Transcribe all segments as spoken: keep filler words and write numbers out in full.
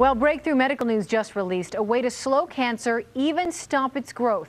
Well, breakthrough medical news just released a way to slow cancer, even stop its growth.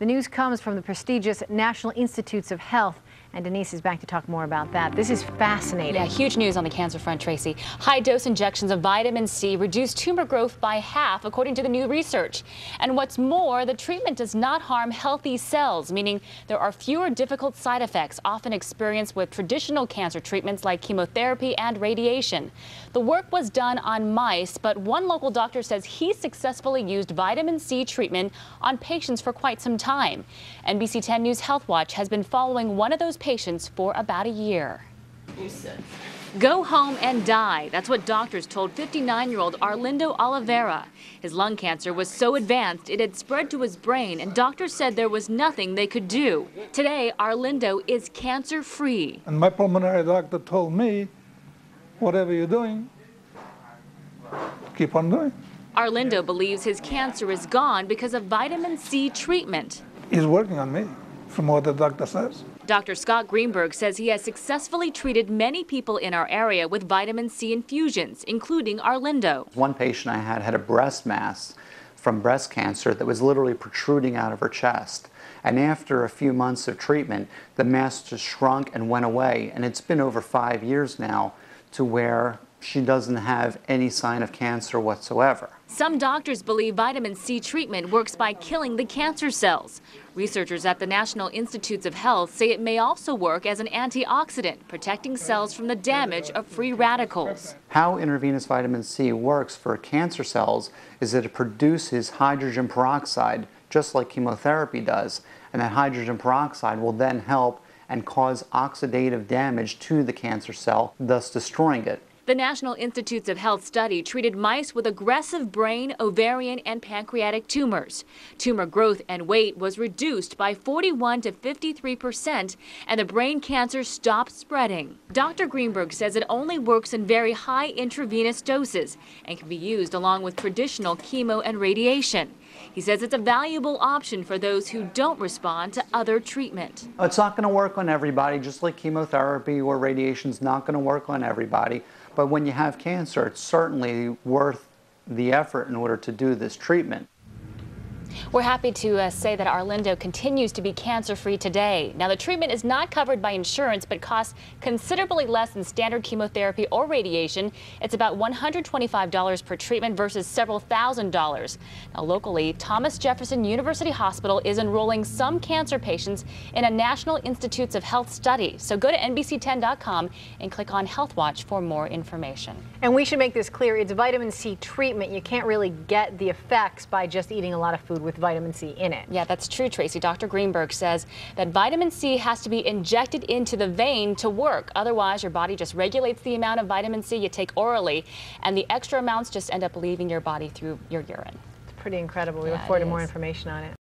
The news comes from the prestigious National Institutes of Health. And Denise is back to talk more about that. This is fascinating. Yeah, huge news on the cancer front, Tracy. High-dose injections of vitamin C reduce tumor growth by half, according to the new research. And what's more, the treatment does not harm healthy cells, meaning there are fewer difficult side effects often experienced with traditional cancer treatments like chemotherapy and radiation. The work was done on mice, but one local doctor says he successfully used vitamin C treatment on patients for quite some time. N B C ten News Health Watch has been following one of those patients for about a year. Go home and die. That's what doctors told fifty-nine-year-old Arlindo Oliveira. His lung cancer was so advanced it had spread to his brain, and doctors said there was nothing they could do. Today, Arlindo is cancer-free. And my pulmonary doctor told me, whatever you're doing, keep on doing. Arlindo believes his cancer is gone because of vitamin C treatment. He's working on me, from what the doctor says. Doctor Scott Greenberg says he has successfully treated many people in our area with vitamin C infusions, including Arlindo. One patient I had had a breast mass from breast cancer that was literally protruding out of her chest. And after a few months of treatment, the mass just shrunk and went away. And it's been over five years now to where she doesn't have any sign of cancer whatsoever. Some doctors believe vitamin C treatment works by killing the cancer cells. Researchers at the National Institutes of Health say it may also work as an antioxidant, protecting cells from the damage of free radicals. How intravenous vitamin C works for cancer cells is that it produces hydrogen peroxide, just like chemotherapy does, and that hydrogen peroxide will then help and cause oxidative damage to the cancer cell, thus destroying it. The National Institutes of Health study treated mice with aggressive brain, ovarian, and pancreatic tumors. Tumor growth and weight was reduced by forty-one to fifty-three percent, and the brain cancer stopped spreading. Doctor Greenberg says it only works in very high intravenous doses and can be used along with traditional chemo and radiation. He says it's a valuable option for those who don't respond to other treatment. It's not going to work on everybody, just like chemotherapy or radiation is not going to work on everybody. But when you have cancer, it's certainly worth the effort in order to do this treatment. We're happy to uh, say that Arlindo continues to be cancer-free today. Now, the treatment is not covered by insurance, but costs considerably less than standard chemotherapy or radiation. It's about one hundred twenty-five dollars per treatment versus several thousand dollars. Now, locally, Thomas Jefferson University Hospital is enrolling some cancer patients in a National Institutes of Health study. So go to N B C ten dot com and click on Health Watch for more information. And we should make this clear. It's vitamin C treatment. You can't really get the effects by just eating a lot of food with vitamin C in it. Yeah, that's true, Tracy. Doctor Greenberg says that vitamin C has to be injected into the vein to work. Otherwise, your body just regulates the amount of vitamin C you take orally, and the extra amounts just end up leaving your body through your urine. It's pretty incredible. We yeah, look forward to more information on it.